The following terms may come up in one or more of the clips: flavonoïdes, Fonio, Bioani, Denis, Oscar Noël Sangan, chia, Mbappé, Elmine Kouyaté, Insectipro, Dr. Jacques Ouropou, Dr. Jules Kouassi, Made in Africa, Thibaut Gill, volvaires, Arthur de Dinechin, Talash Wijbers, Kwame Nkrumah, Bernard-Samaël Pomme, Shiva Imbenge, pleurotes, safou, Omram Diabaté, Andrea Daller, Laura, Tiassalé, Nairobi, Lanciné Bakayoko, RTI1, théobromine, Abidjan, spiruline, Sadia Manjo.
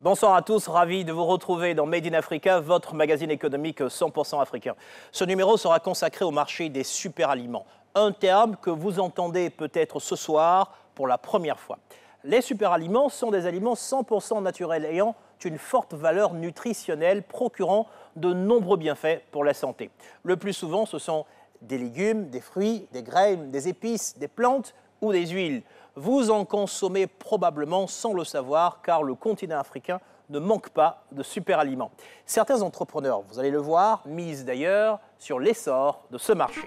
Bonsoir à tous, ravi de vous retrouver dans Made in Africa, votre magazine économique 100% africain. Ce numéro sera consacré au marché des superaliments, un terme que vous entendez peut-être ce soir pour la première fois. Les superaliments sont des aliments 100% naturels ayant une forte valeur nutritionnelle procurant de nombreux bienfaits pour la santé. Le plus souvent, ce sont des légumes, des fruits, des graines, des épices, des plantes ou des huiles. Vous en consommez probablement sans le savoir, car le continent africain ne manque pas de superaliments. Certains entrepreneurs, vous allez le voir, misent d'ailleurs sur l'essor de ce marché.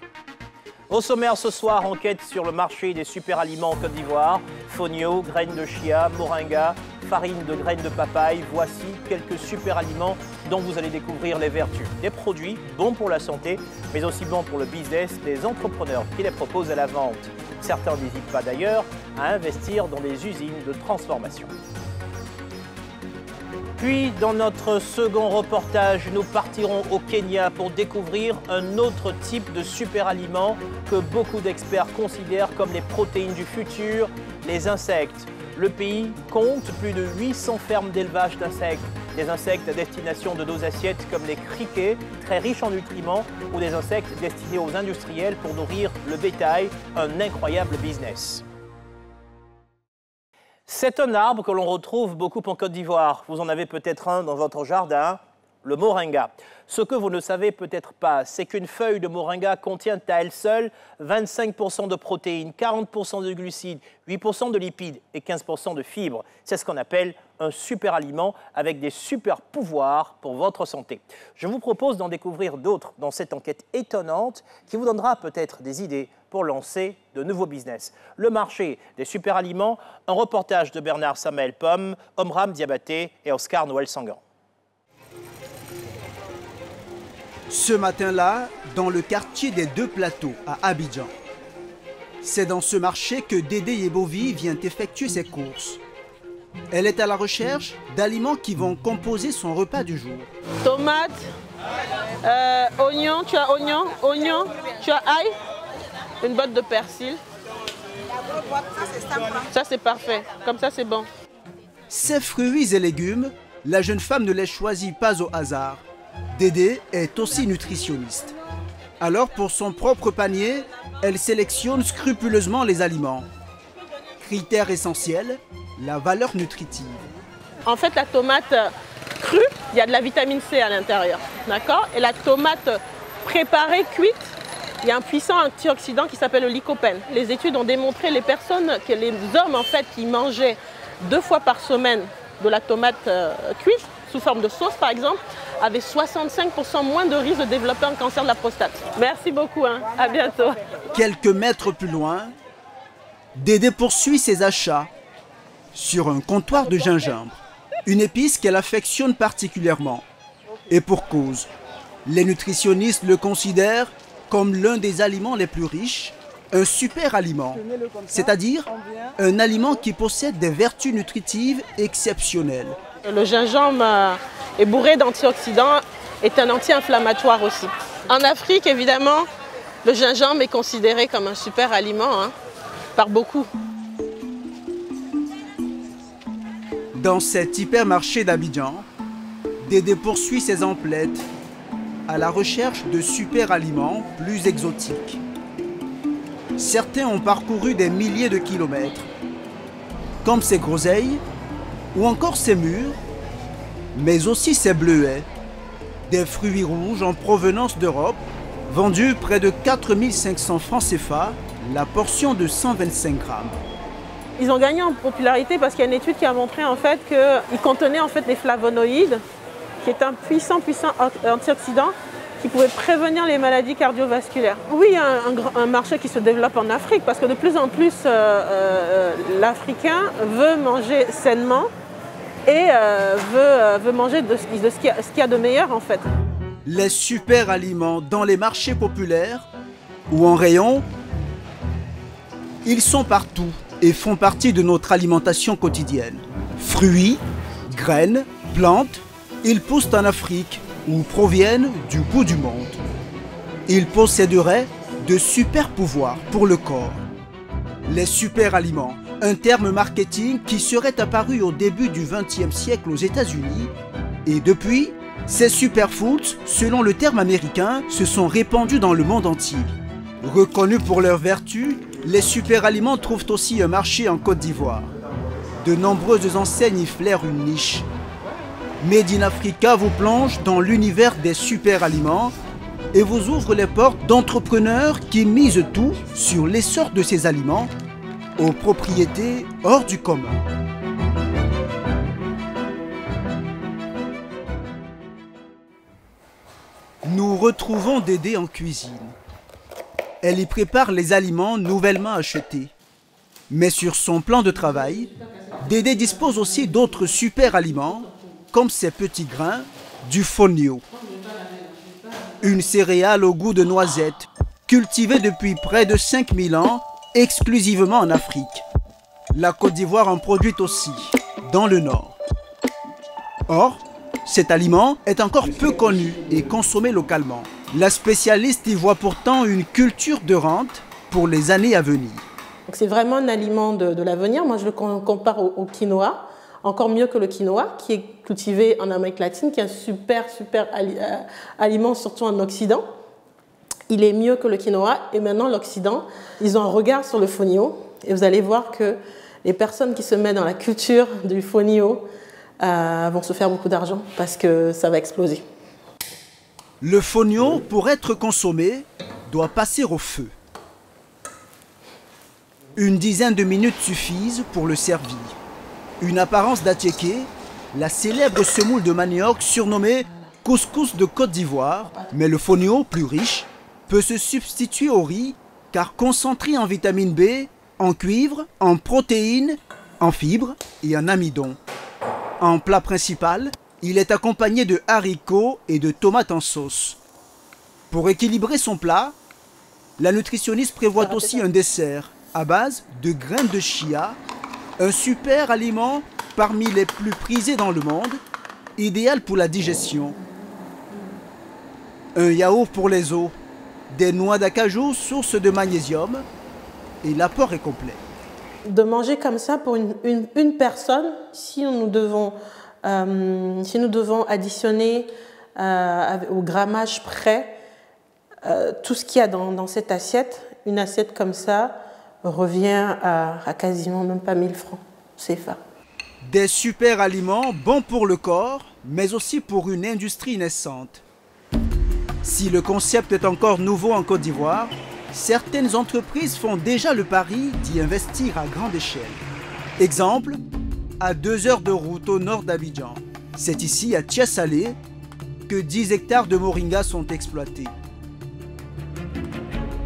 Au sommaire ce soir, enquête sur le marché des superaliments en Côte d'Ivoire. Fonio, graines de chia, moringa, farine de graines de papaye. Voici quelques superaliments dont vous allez découvrir les vertus. Des produits bons pour la santé, mais aussi bons pour le business des entrepreneurs qui les proposent à la vente. Certains n'hésitent pas d'ailleurs à investir dans les usines de transformation. Puis, dans notre second reportage, nous partirons au Kenya pour découvrir un autre type de superaliment que beaucoup d'experts considèrent comme les protéines du futur, les insectes. Le pays compte plus de 800 fermes d'élevage d'insectes. Des insectes à destination de nos assiettes comme les criquets, très riches en nutriments, ou des insectes destinés aux industriels pour nourrir le bétail, un incroyable business. C'est un arbre que l'on retrouve beaucoup en Côte d'Ivoire. Vous en avez peut-être un dans votre jardin, le moringa. Ce que vous ne savez peut-être pas, c'est qu'une feuille de moringa contient à elle seule 25% de protéines, 40% de glucides, 8% de lipides et 15% de fibres. C'est ce qu'on appelle un superaliment avec des super pouvoirs pour votre santé. Je vous propose d'en découvrir d'autres dans cette enquête étonnante qui vous donnera peut-être des idées pour lancer de nouveaux business. Le marché des superaliments, un reportage de Bernard-Samaël Pomme, Omram Diabaté et Oscar Noël Sangan. Ce matin-là, dans le quartier des Deux Plateaux, à Abidjan. C'est dans ce marché que Dédé Yebovi vient effectuer ses courses. Elle est à la recherche d'aliments qui vont composer son repas du jour. Tomates, oignons, tu as oignons, oignons, tu as ail, une botte de persil. Ça c'est parfait, comme ça c'est bon. Ces fruits et légumes, la jeune femme ne les choisit pas au hasard. Dédé est aussi nutritionniste. Alors pour son propre panier, elle sélectionne scrupuleusement les aliments. Critère essentiel, la valeur nutritive. En fait, la tomate crue, il y a de la vitamine C à l'intérieur, d'accord? Et la tomate préparée, cuite, il y a un puissant antioxydant qui s'appelle le lycopène. Les études ont démontré les personnes, que les hommes en fait, qui mangeaient 2 fois par semaine de la tomate cuite, sous forme de sauce par exemple, avait 65% moins de risque de développer un cancer de la prostate. Merci beaucoup, hein. À bientôt. Quelques mètres plus loin, Dédé poursuit ses achats sur un comptoir de gingembre, une épice qu'elle affectionne particulièrement. Et pour cause, les nutritionnistes le considèrent comme l'un des aliments les plus riches, un super aliment, c'est-à-dire un aliment qui possède des vertus nutritives exceptionnelles. Le gingembre est bourré d'antioxydants, est un anti-inflammatoire aussi. En Afrique, évidemment, le gingembre est considéré comme un super aliment, hein, par beaucoup. Dans cet hypermarché d'Abidjan, Dédé poursuit ses emplettes à la recherche de super aliments plus exotiques. Certains ont parcouru des milliers de kilomètres, comme ces groseilles, ou encore ces mûres, mais aussi ces bleuets, des fruits rouges en provenance d'Europe, vendus près de 4500 francs CFA, la portion de 125 grammes. Ils ont gagné en popularité parce qu'il y a une étude qui a montré en fait qu'ils contenaient en fait des flavonoïdes, qui est un puissant antioxydant qui pouvait prévenir les maladies cardiovasculaires. Oui, il y a un marché qui se développe en Afrique parce que de plus en plus l'Africain veut manger sainement et veut manger de ce qu'il y a de meilleur en fait. Les super aliments dans les marchés populaires ou en rayon, ils sont partout. et font partie de notre alimentation quotidienne. Fruits, graines, plantes, ils poussent en Afrique ou proviennent du bout du monde. Ils posséderaient de super pouvoirs pour le corps. Les super aliments, un terme marketing qui serait apparu au début du XXe siècle aux États-Unis, et depuis, ces superfoods, selon le terme américain, se sont répandus dans le monde entier. Reconnus pour leurs vertus, les super-aliments trouvent aussi un marché en Côte d'Ivoire. De nombreuses enseignes y flairent une niche. Made in Africa vous plonge dans l'univers des super-aliments et vous ouvre les portes d'entrepreneurs qui misent tout sur l'essor de ces aliments aux propriétés hors du commun. Nous retrouvons Dédé en cuisine. Elle y prépare les aliments nouvellement achetés. Mais sur son plan de travail, Dédé dispose aussi d'autres super aliments, comme ces petits grains du fonio. Une céréale au goût de noisette, cultivée depuis près de 5000 ans, exclusivement en Afrique. La Côte d'Ivoire en produit aussi, dans le Nord. Or, cet aliment est encore peu connu et consommé localement. La spécialiste y voit pourtant une culture de rente pour les années à venir. C'est vraiment un aliment de l'avenir. Moi, je le compare au quinoa, encore mieux que le quinoa, qui est cultivé en Amérique latine, qui est un super aliment, surtout en Occident. Il est mieux que le quinoa. Et maintenant, l'Occident, ils ont un regard sur le fonio. Et vous allez voir que les personnes qui se mettent dans la culture du fonio vont se faire beaucoup d'argent parce que ça va exploser. Le fonio, pour être consommé, doit passer au feu. Une dizaine de minutes suffisent pour le servir. Une apparence d'attiéké, la célèbre semoule de manioc surnommée couscous de Côte d'Ivoire. Mais le fonio, plus riche, peut se substituer au riz car concentré en vitamine B, en cuivre, en protéines, en fibres et en amidon. En plat principal, il est accompagné de haricots et de tomates en sauce. Pour équilibrer son plat, la nutritionniste prévoit aussi un dessert à base de graines de chia, un super aliment parmi les plus prisés dans le monde, idéal pour la digestion. Un yaourt pour les os, des noix d'acajou source de magnésium, et l'apport est complet. De manger comme ça pour une personne, si nous devons... Si nous devons additionner au grammage près tout ce qu'il y a dans cette assiette, une assiette comme ça revient à quasiment même pas 1000 francs CFA. Des super aliments bons pour le corps, mais aussi pour une industrie naissante. Si le concept est encore nouveau en Côte d'Ivoire, certaines entreprises font déjà le pari d'y investir à grande échelle. Exemple, à 2 heures de route au nord d'Abidjan. C'est ici, à Tiassalé, que 10 hectares de moringa sont exploités.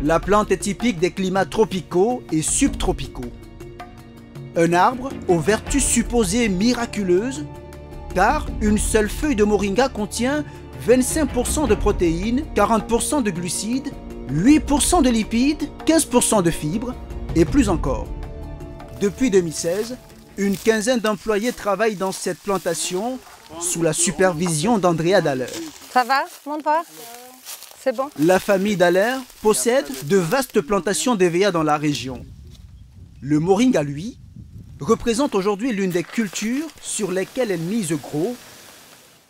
La plante est typique des climats tropicaux et subtropicaux. Un arbre aux vertus supposées miraculeuses, car une seule feuille de moringa contient 25% de protéines, 40% de glucides, 8% de lipides, 15% de fibres et plus encore. Depuis 2016, une quinzaine d'employés travaillent dans cette plantation sous la supervision d'Andrea Daller. Ça va, mon père? C'est bon? La famille Daller possède de vastes plantations d'EVA dans la région. Le moringa, lui, représente aujourd'hui l'une des cultures sur lesquelles elle mise gros,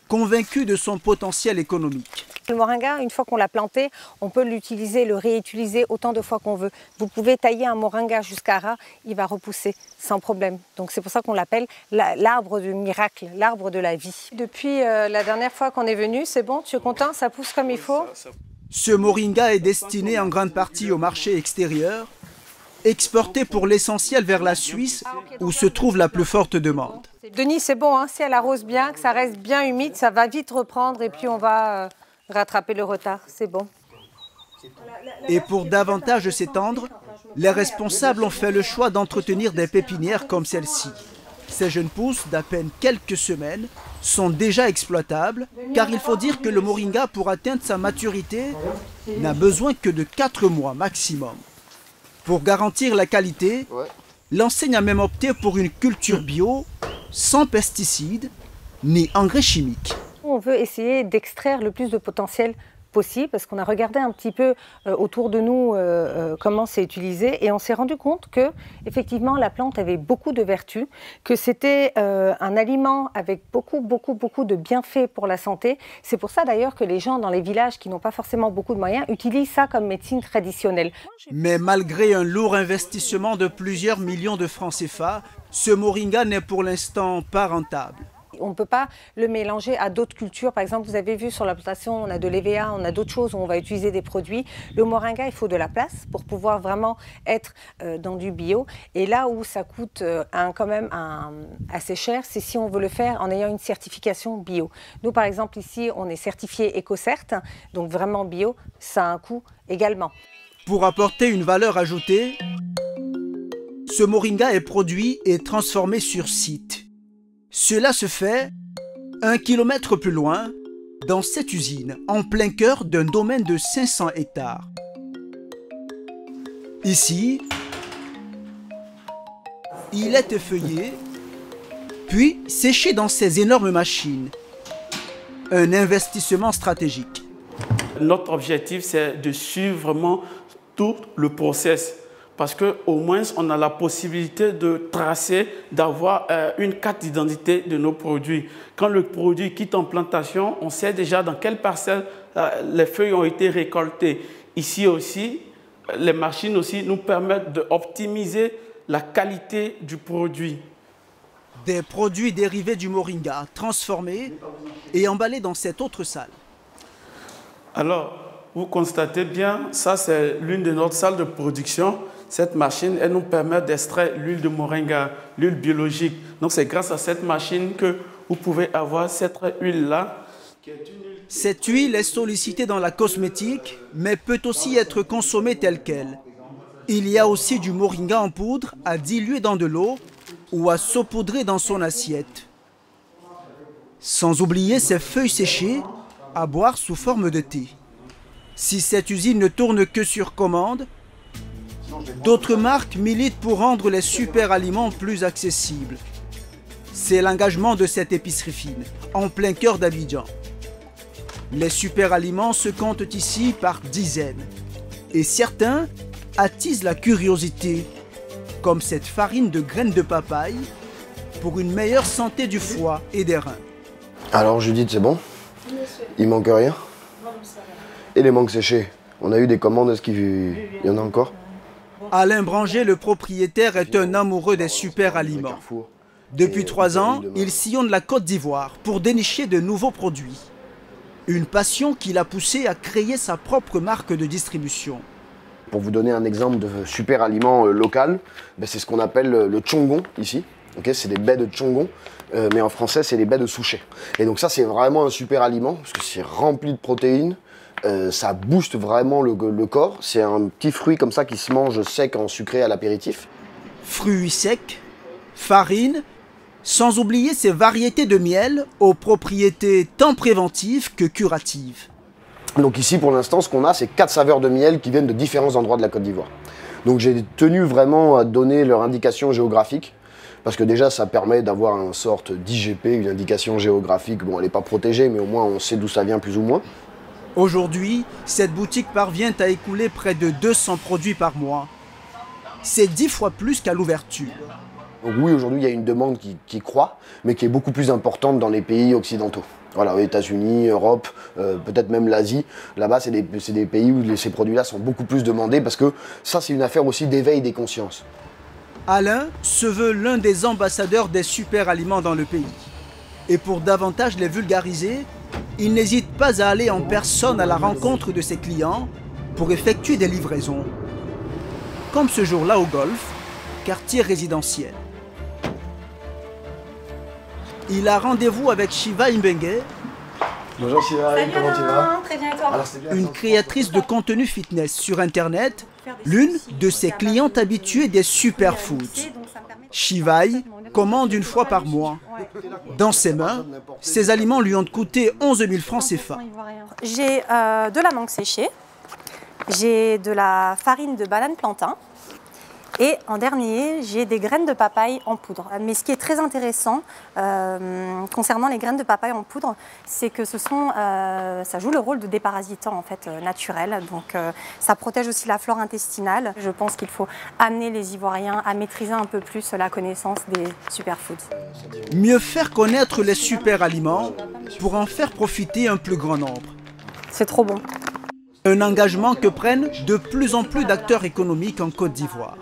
convaincue de son potentiel économique. Le moringa, une fois qu'on l'a planté, on peut l'utiliser, le réutiliser autant de fois qu'on veut. Vous pouvez tailler un moringa jusqu'à ras, il va repousser sans problème. Donc c'est pour ça qu'on l'appelle l'arbre du miracle, l'arbre de la vie. Depuis la dernière fois qu'on est venu, c'est bon, tu es content, ça pousse comme il faut. Ce moringa est destiné en grande partie au marché extérieur, exporté pour l'essentiel vers la Suisse où se trouve la plus forte demande. Denis, c'est bon, hein, si elle arrose bien, que ça reste bien humide, ça va vite reprendre et puis on va... rattraper le retard, c'est bon. Et pour davantage s'étendre, les responsables ont fait le choix d'entretenir des pépinières comme celle-ci. Ces jeunes pousses d'à peine quelques semaines sont déjà exploitables, car il faut dire que le moringa, pour atteindre sa maturité, n'a besoin que de 4 mois maximum. Pour garantir la qualité, l'enseigne a même opté pour une culture bio, sans pesticides ni engrais chimiques. On veut essayer d'extraire le plus de potentiel possible, parce qu'on a regardé un petit peu autour de nous comment c'est utilisé, et on s'est rendu compte que effectivement la plante avait beaucoup de vertus, que c'était un aliment avec beaucoup de bienfaits pour la santé. C'est pour ça d'ailleurs que les gens dans les villages qui n'ont pas forcément beaucoup de moyens utilisent ça comme médecine traditionnelle. Mais malgré un lourd investissement de plusieurs millions de francs CFA, ce moringa n'est pour l'instant pas rentable. On ne peut pas le mélanger à d'autres cultures. Par exemple, vous avez vu sur la plantation, on a de l'EVA, on a d'autres choses où on va utiliser des produits. Le moringa, il faut de la place pour pouvoir vraiment être dans du bio. Et là où ça coûte assez cher, c'est si on veut le faire en ayant une certification bio. Nous, par exemple, ici, on est certifié EcoCert, donc vraiment bio, ça a un coût également. Pour apporter une valeur ajoutée, ce moringa est produit et transformé sur site. Cela se fait 1 kilomètre plus loin, dans cette usine, en plein cœur d'un domaine de 500 hectares. Ici, il est effeuillé, puis séché dans ces énormes machines. Un investissement stratégique. Notre objectif, c'est de suivre vraiment tout le process. Parce qu'au moins, on a la possibilité de tracer, d'avoir une carte d'identité de nos produits. Quand le produit quitte en plantation, on sait déjà dans quelle parcelle les feuilles ont été récoltées. Ici aussi, les machines aussi nous permettent d'optimiser la qualité du produit. Des produits dérivés du moringa, transformés et emballés dans cette autre salle. Alors, vous constatez bien, ça c'est l'une de nos salles de production. Cette machine, elle nous permet d'extraire l'huile de moringa, l'huile biologique. Donc c'est grâce à cette machine que vous pouvez avoir cette huile-là. Cette huile est sollicitée dans la cosmétique, mais peut aussi être consommée telle qu'elle. Il y a aussi du moringa en poudre à diluer dans de l'eau ou à saupoudrer dans son assiette. Sans oublier ses feuilles séchées à boire sous forme de thé. Si cette usine ne tourne que sur commande, d'autres marques militent pour rendre les super aliments plus accessibles. C'est l'engagement de cette épicerie fine, en plein cœur d'Abidjan. Les super aliments se comptent ici par dizaines. Et certains attisent la curiosité, comme cette farine de graines de papaye, pour une meilleure santé du foie et des reins. Alors Judith, c'est bon? Il manque rien? Et les mangues séchées? On a eu des commandes, est-ce qu'il y en a encore? Alain Branger, le propriétaire, est un amoureux des super aliments. Depuis 3 ans, il sillonne la Côte d'Ivoire pour dénicher de nouveaux produits. Une passion qui l'a poussé à créer sa propre marque de distribution. Pour vous donner un exemple de super aliment local, c'est ce qu'on appelle le tchongon ici. Okay, c'est des baies de tchongon, mais en français, c'est des baies de souchet. Et donc ça, c'est vraiment un super aliment parce que c'est rempli de protéines. Ça booste vraiment le corps. C'est un petit fruit comme ça qui se mange sec en sucré à l'apéritif. Fruits secs, farine, sans oublier ces variétés de miel aux propriétés tant préventives que curatives. Donc ici, pour l'instant, ce qu'on a, c'est 4 saveurs de miel qui viennent de différents endroits de la Côte d'Ivoire. Donc j'ai tenu vraiment à donner leur indication géographique. Parce que déjà, ça permet d'avoir une sorte d'IGP, une indication géographique. Bon, elle n'est pas protégée, mais au moins, on sait d'où ça vient plus ou moins. Aujourd'hui, cette boutique parvient à écouler près de 200 produits par mois. C'est 10 fois plus qu'à l'ouverture. Oui, aujourd'hui, il y a une demande qui croît, mais qui est beaucoup plus importante dans les pays occidentaux. Voilà, aux États-Unis, Europe, peut-être même l'Asie. Là-bas, c'est des pays où ces produits-là sont beaucoup plus demandés parce que ça, c'est une affaire aussi d'éveil des consciences. Alain se veut l'un des ambassadeurs des super aliments dans le pays. Et pour davantage les vulgariser, il n'hésite pas à aller en personne à la rencontre de ses clients pour effectuer des livraisons. Comme ce jour-là au Golfe, quartier résidentiel. Il a rendez-vous avec Shiva Imbenge. Bonjour Shiva, comment tu vas? Très bien, et toi? Alors, bien, une créatrice de contenu fitness sur Internet, l'une de ses clientes habituées des superfoods. Shiva commande une fois par mois. Dans ses mains, ces aliments lui ont coûté 11 000 francs CFA. J'ai de la mangue séchée, j'ai de la farine de banane plantain, Et en dernier, j'ai des graines de papaye en poudre. Mais ce qui est très intéressant concernant les graines de papaye en poudre, c'est que ce sont, ça joue le rôle de déparasitant en fait, naturel. Donc ça protège aussi la flore intestinale. Je pense qu'il faut amener les Ivoiriens à maîtriser un peu plus la connaissance des superfoods. Mieux faire connaître les super aliments pour en faire profiter un plus grand nombre. C'est trop bon. Un engagement que prennent de plus en plus d'acteurs économiques en Côte d'Ivoire.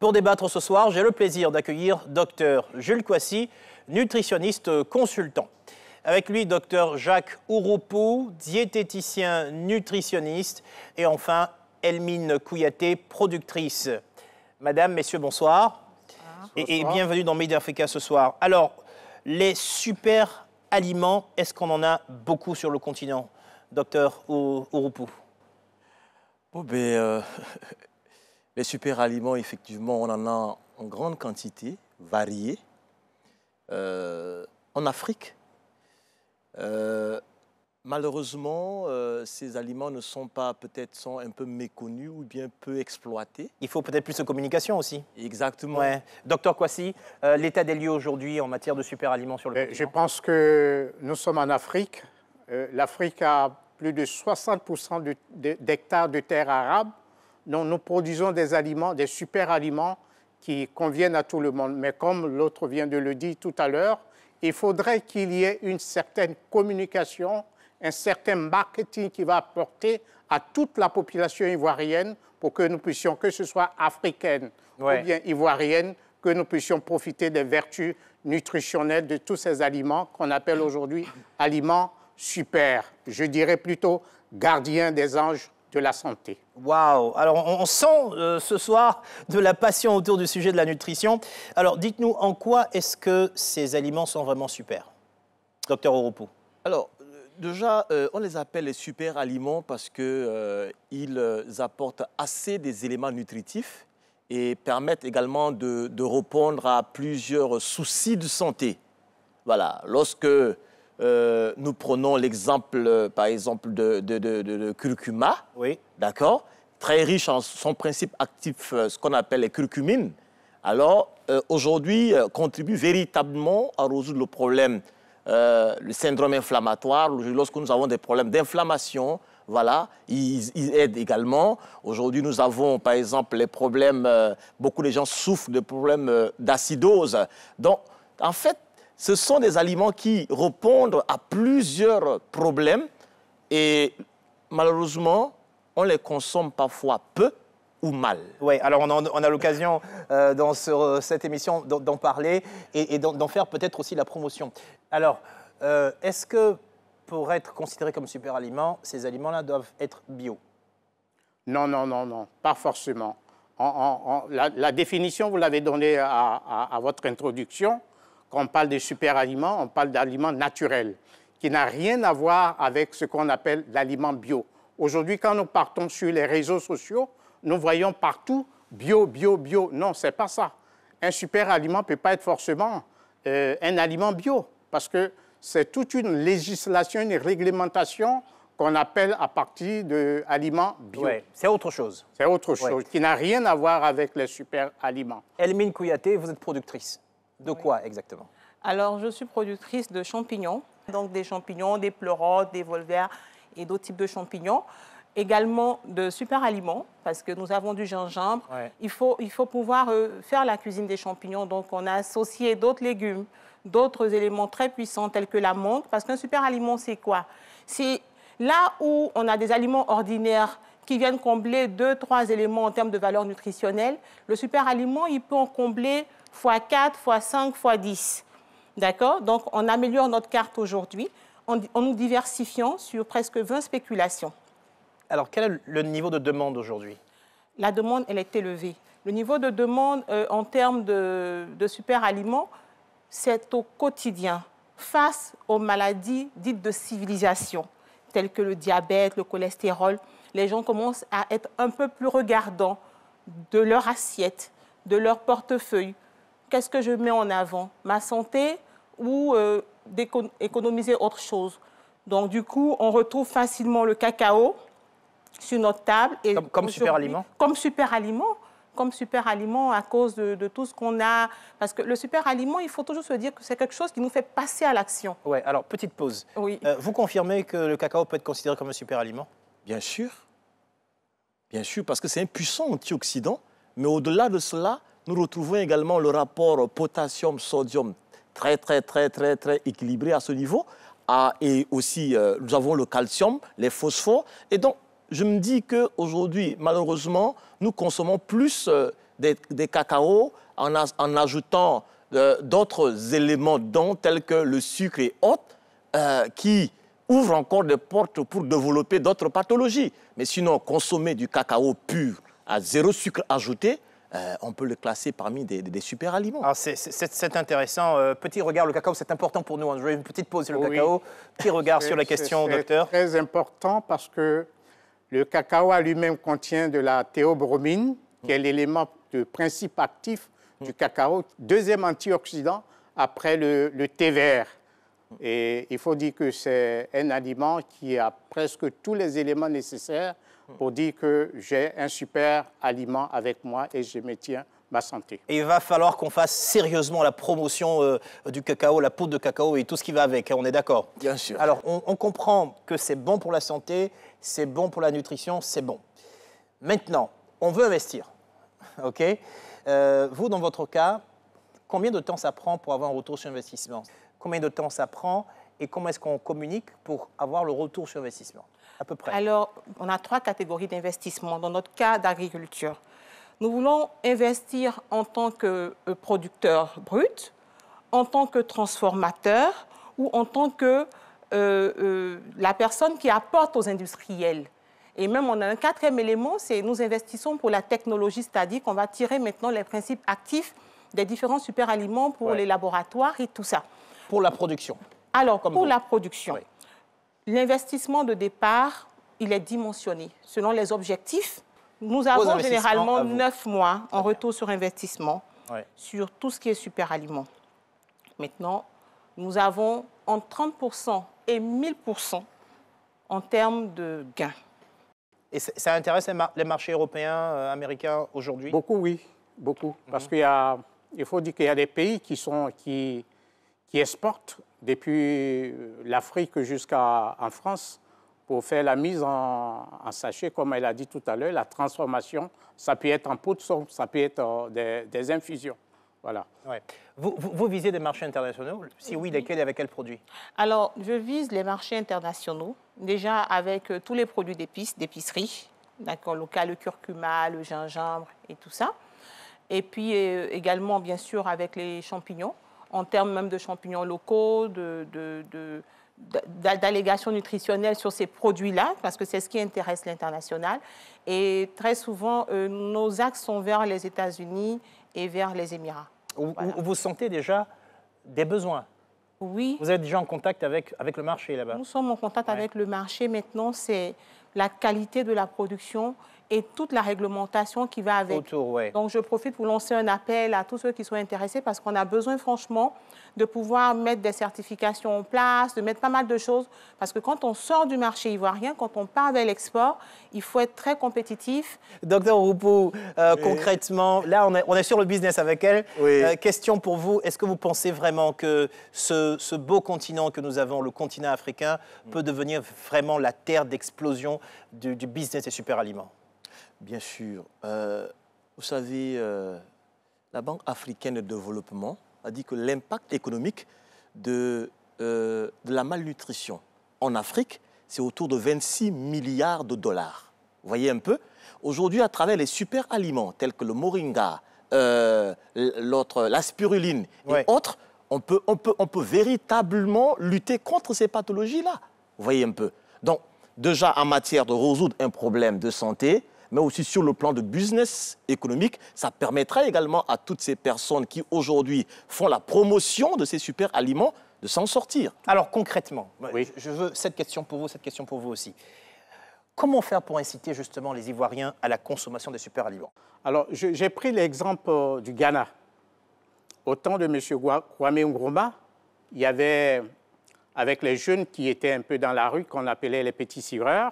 Pour débattre ce soir, j'ai le plaisir d'accueillir Dr. Jules Kouassi, nutritionniste consultant. Avec lui, Dr. Jacques Ouropou, diététicien nutritionniste, et enfin Elmine Kouyaté, productrice. Madame, messieurs, bonsoir. Bonsoir. Et bienvenue dans Made in Africa ce soir. Alors, les super aliments, est-ce qu'on en a beaucoup sur le continent, Dr. Ouropou? Oh, ben, les super aliments, effectivement, on en a en grande quantité, variés. En Afrique, malheureusement, ces aliments ne sont pas, peut-être, sont un peu méconnus ou bien peu exploités. Il faut peut-être plus de communication aussi. Exactement. Ouais. Docteur Kouassi, l'état des lieux aujourd'hui en matière de super aliments sur le continent? Je pense que nous sommes en Afrique. L'Afrique a plus de 60% d'hectares de terres arabes. Donc, nous produisons des aliments, des super aliments qui conviennent à tout le monde. Mais comme l'autre vient de le dire tout à l'heure, il faudrait qu'il y ait une certaine communication, un certain marketing qui va apporter à toute la population ivoirienne pour que nous puissions, que ce soit africaine ouais. ou bien ivoirienne, que nous puissions profiter des vertus nutritionnelles de tous ces aliments qu'on appelle aujourd'hui aliments super. Je dirais plutôt gardiens des anges de la santé. Waouh! Alors, on sent ce soir de la passion autour du sujet de la nutrition. Alors, dites-nous, en quoi est-ce que ces aliments sont vraiment super, Dr. Ouropou? Alors, déjà, on les appelle les super aliments parce qu'ils apportent assez des éléments nutritifs et permettent également de répondre à plusieurs soucis de santé. Voilà, lorsque nous prenons l'exemple, par exemple, de curcuma, oui. d'accord, très riche en son principe actif, ce qu'on appelle les curcumines. Alors, aujourd'hui, contribue véritablement à résoudre le problème, le syndrome inflammatoire. Lorsque nous avons des problèmes d'inflammation, voilà, ils aident également. Aujourd'hui, nous avons, par exemple, les problèmes, beaucoup de gens souffrent de problèmes d'acidose. Donc, en fait, ce sont des aliments qui répondent à plusieurs problèmes et malheureusement, on les consomme parfois peu ou mal. Oui, alors on a l'occasion dans cette émission d'en parler et d'en faire peut-être aussi la promotion. Alors, est-ce que pour être considérés comme super aliments, ces aliments-là doivent être bio? Non, non, non, non, pas forcément. La définition, vous l'avez donnée à votre introduction. Quand on parle de super aliments, on parle d'aliments naturels, qui n'a rien à voir avec ce qu'on appelle l'aliment bio. Aujourd'hui, quand nous partons sur les réseaux sociaux, nous voyons partout bio, bio, bio. Non, ce n'est pas ça. Un super aliment ne peut pas être forcément un aliment bio, parce que c'est toute une législation, une réglementation qu'on appelle à partir d'aliments bio. Ouais, c'est autre chose. C'est autre chose, ouais. qui n'a rien à voir avec les super aliments. Elmine Kouyaté, vous êtes productrice. De quoi oui. exactement? Alors, je suis productrice de champignons, donc des champignons, des pleurotes, des volvères et d'autres types de champignons. Également de super aliments, parce que nous avons du gingembre. Ouais. Il faut pouvoir faire la cuisine des champignons, donc on a associé d'autres légumes, d'autres éléments très puissants tels que la menthe, parce qu'un super aliment, c'est quoi? C'est là où on a des aliments ordinaires qui viennent combler 2, 3 éléments en termes de valeur nutritionnelle. Le super aliment, il peut en combler x4, x5, x10. D'accord? Donc, on améliore notre carte aujourd'hui en nous diversifiant sur presque 20 spéculations. Alors, quel est le niveau de demande aujourd'hui? La demande, elle est élevée. Le niveau de demande en termes de super aliments, c'est au quotidien, face aux maladies dites de civilisation, telles que le diabète, le cholestérol. Les gens commencent à être un peu plus regardants de leur assiette, de leur portefeuille. Qu'est-ce que je mets en avant? Ma santé ou économiser autre chose? Donc, du coup, on retrouve facilement le cacao, sur notre table. Et comme super aliment? Comme super aliment. Comme super aliment à cause de tout ce qu'on a. Parce que le super aliment, il faut toujours se dire que c'est quelque chose qui nous fait passer à l'action. Oui, alors petite pause. Oui. Vous confirmez que le cacao peut être considéré comme un super aliment? Bien sûr. Bien sûr, parce que c'est un puissant antioxydant. Mais au-delà de cela, nous retrouvons également le rapport potassium-sodium très équilibré à ce niveau. Ah, et aussi, nous avons le calcium, les phosphores. Et donc, je me dis qu'aujourd'hui, malheureusement, nous consommons plus des cacaos en ajoutant d'autres éléments tels que le sucre et autres, qui ouvrent encore des portes pour développer d'autres pathologies. Mais sinon, consommer du cacao pur à zéro sucre ajouté, on peut le classer parmi des super aliments. C'est intéressant. Petit regard, le cacao, c'est important pour nous. Une petite pause sur le cacao. Petit regard sur la question, docteur. C'est très important parce que le cacao à lui-même contient de la théobromine, qui est l'élément de principe actif du cacao, deuxième antioxydant après le thé vert. Et il faut dire que c'est un aliment qui a presque tous les éléments nécessaires pour dire que j'ai un super aliment avec moi et je maintiens ma santé. Et il va falloir qu'on fasse sérieusement la promotion du cacao, la poudre de cacao et tout ce qui va avec, on est d'accord? Bien sûr. Alors, on comprend que c'est bon pour la santé, c'est bon pour la nutrition, c'est bon. Maintenant, on veut investir, OK? Vous, dans votre cas, combien de temps ça prend pour avoir un retour sur investissement? Combien de temps ça prend et comment est-ce qu'on communique pour avoir le retour sur investissement? À peu près. Alors, on a 3 catégories d'investissement dans notre cas d'agriculture. Nous voulons investir en tant que producteur brut, en tant que transformateur ou en tant que la personne qui apporte aux industriels. Et même, on a un 4e élément, c'est nous investissons pour la technologie, c'est-à-dire qu'on va tirer maintenant les principes actifs des différents superaliments pour les laboratoires et tout ça. Pour la production. Alors, pour la production. Oui. L'investissement de départ, il est dimensionné selon les objectifs. Nous avons généralement 9 mois en retour sur investissement sur tout ce qui est super aliment. Maintenant, nous avons entre 30% et 1000% en termes de gains. Et ça intéresse les marchés européens, américains aujourd'hui? Beaucoup, oui. Beaucoup. Parce qu'il faut dire qu'il y a des pays qui exportent depuis l'Afrique jusqu'en France, pour faire la mise en sachet, comme elle a dit tout à l'heure, la transformation, ça peut être en pot de soie, ça peut être des infusions. Voilà. Ouais. Vous visez des marchés internationaux? Si oui, lesquels et avec quels produits? Alors, je vise les marchés internationaux, déjà avec tous les produits d'épices, d'épicerie, d'accord, local, le curcuma, le gingembre et tout ça. Et puis également, bien sûr, avec les champignons, en termes même de champignons locaux, d'allégations nutritionnelles sur ces produits-là, parce que c'est ce qui intéresse l'international. Et très souvent, nos axes sont vers les États-Unis et vers les Émirats. Vous sentez déjà des besoins? Oui. Vous êtes déjà en contact avec le marché là-bas? Nous sommes en contact avec le marché. Maintenant, c'est la qualité de la production et toute la réglementation qui va avec. Autour, donc, je profite pour lancer un appel à tous ceux qui sont intéressés parce qu'on a besoin, franchement, de pouvoir mettre des certifications en place, de mettre pas mal de choses. Parce que quand on sort du marché ivoirien, quand on part vers l'export, il faut être très compétitif. Docteur Ouropou, concrètement, là, on est sur le business avec elle. Oui. Question pour vous, est-ce que vous pensez vraiment que ce beau continent que nous avons, le continent africain, peut devenir vraiment la terre d'explosion du business des superaliments? Bien sûr. Vous savez, la Banque africaine de développement a dit que l'impact économique de la malnutrition en Afrique, c'est autour de 26 milliards de dollars. Vous voyez un peu? Aujourd'hui, à travers les super aliments tels que le moringa, la spiruline et autres, on peut véritablement lutter contre ces pathologies-là. Vous voyez un peu? Donc, déjà en matière de résoudre un problème de santé, mais aussi sur le plan de business économique, ça permettra également à toutes ces personnes qui, aujourd'hui, font la promotion de ces super aliments de s'en sortir. Alors, concrètement, je veux cette question pour vous, cette question pour vous aussi. Comment faire pour inciter, justement, les Ivoiriens à la consommation des super aliments? Alors, j'ai pris l'exemple du Ghana. Au temps de M. Kwame Nkrumah, il y avait, avec les jeunes qui étaient un peu dans la rue, qu'on appelait les petits cireurs,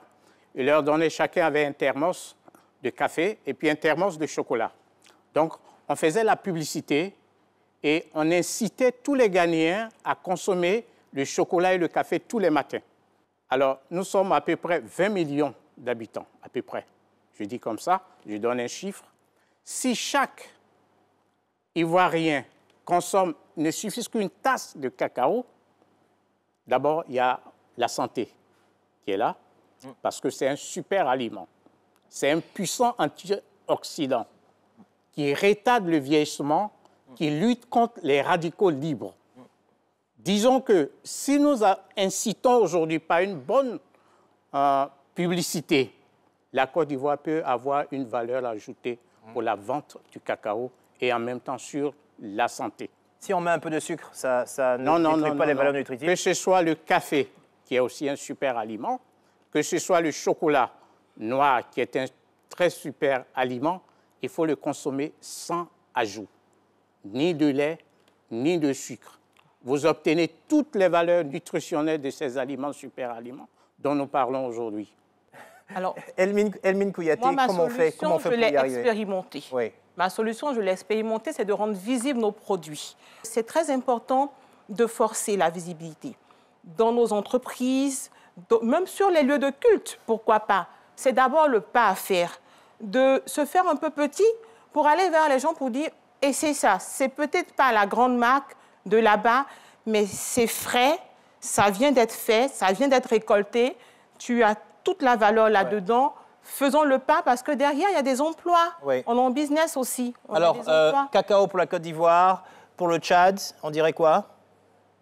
Il leur donnait, chacun avait un thermos de café et puis un thermos de chocolat. Donc, on faisait la publicité et on incitait tous les Ghanéens à consommer le chocolat et le café tous les matins. Alors, nous sommes à peu près 20 millions d'habitants, à peu près. Je dis comme ça, je donne un chiffre. Si chaque Ivoirien consomme, ne suffit qu'une tasse de cacao, d'abord, il y a la santé qui est là, parce que c'est un super aliment. C'est un puissant antioxydant qui retarde le vieillissement, qui lutte contre les radicaux libres. Disons que si nous incitons aujourd'hui par une bonne publicité, la Côte d'Ivoire peut avoir une valeur ajoutée pour la vente du cacao et en même temps sur la santé. Si on met un peu de sucre, ça ne détruit pas les valeurs nutritives? Que ce soit le café, qui est aussi un super aliment, que ce soit le chocolat noir, qui est un très super aliment, il faut le consommer sans ajout. Ni de lait, ni de sucre. Vous obtenez toutes les valeurs nutritionnelles de ces aliments, super aliments, dont nous parlons aujourd'hui. Alors, Elmine Kouyaté, comment on fait pour y arriver? Expérimentée. Oui. Ma solution, je l'ai expérimentée, c'est de rendre visibles nos produits. C'est très important de forcer la visibilité dans nos entreprises, même sur les lieux de culte, pourquoi pas. C'est d'abord le pas à faire, de se faire un peu petit pour aller vers les gens pour dire « et c'est ça, c'est peut-être pas la grande marque de là-bas, mais c'est frais, ça vient d'être fait, ça vient d'être récolté, tu as toute la valeur là-dedans. Ouais. » Faisons le pas parce que derrière, il y a des emplois. Oui. On est en business aussi. Alors, cacao pour la Côte d'Ivoire, pour le Tchad, on dirait quoi?